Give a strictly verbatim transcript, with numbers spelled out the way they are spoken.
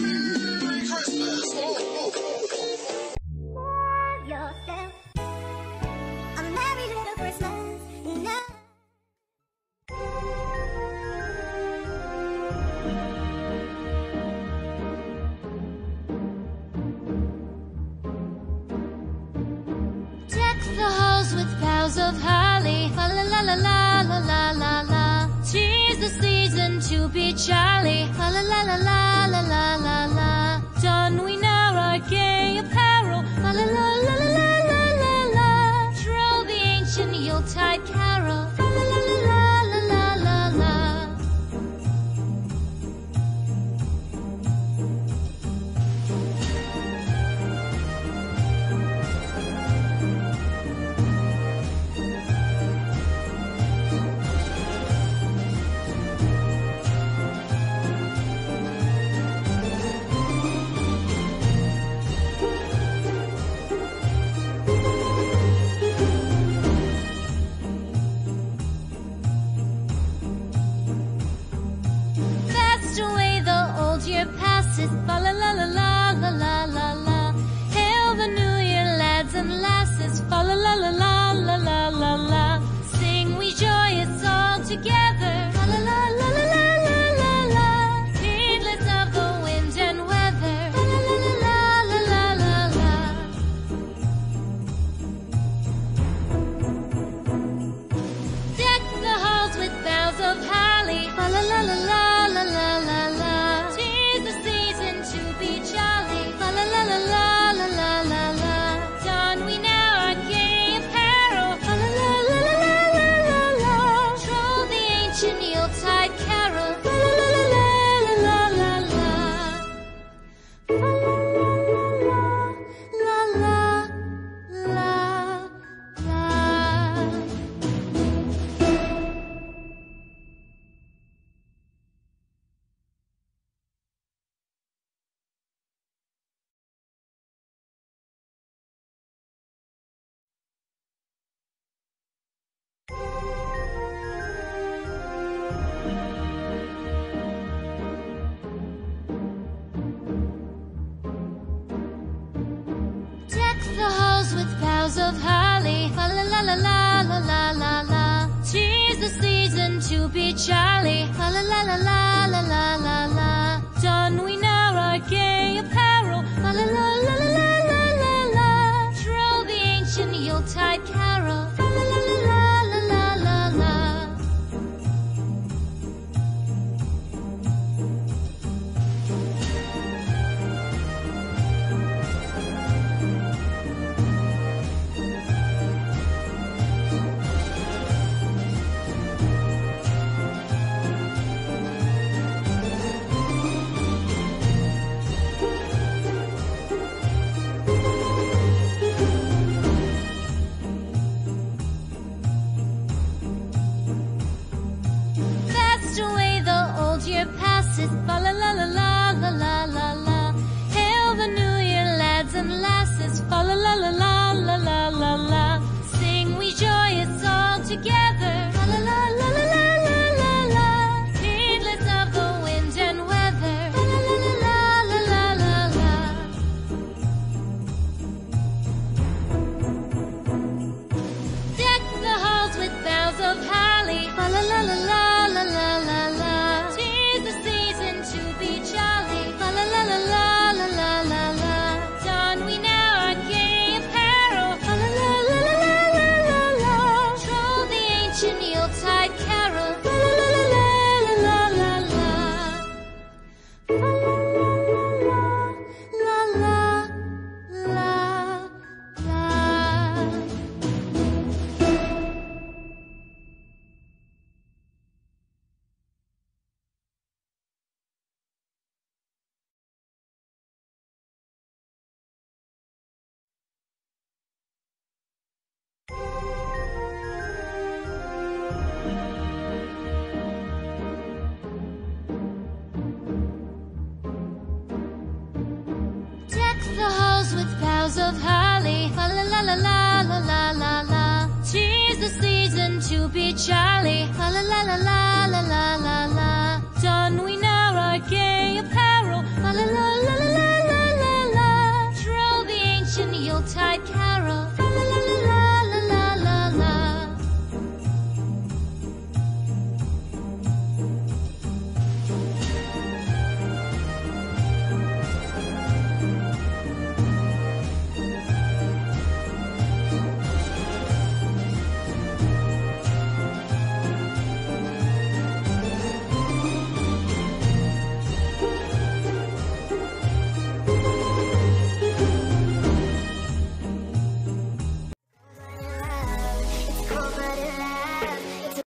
Of holly, fa la la la la la la la la. Tis the season to be jolly, fa la la la la la la la la. Don we now our gay apparel, fa la la la la la la la. Troll the ancient Yuletide carol, fa la la la la la la la. Of holly, fa la la la la la la la la. Tis the season to be jolly, fa la la la la la la la la. Don we now our gay apparel, fa la la la la la la la. Troll the ancient Yuletide carol, fa la la la la. Of holly, fa la la la la la la la la. Tis the season to be jolly, fa la la la la la.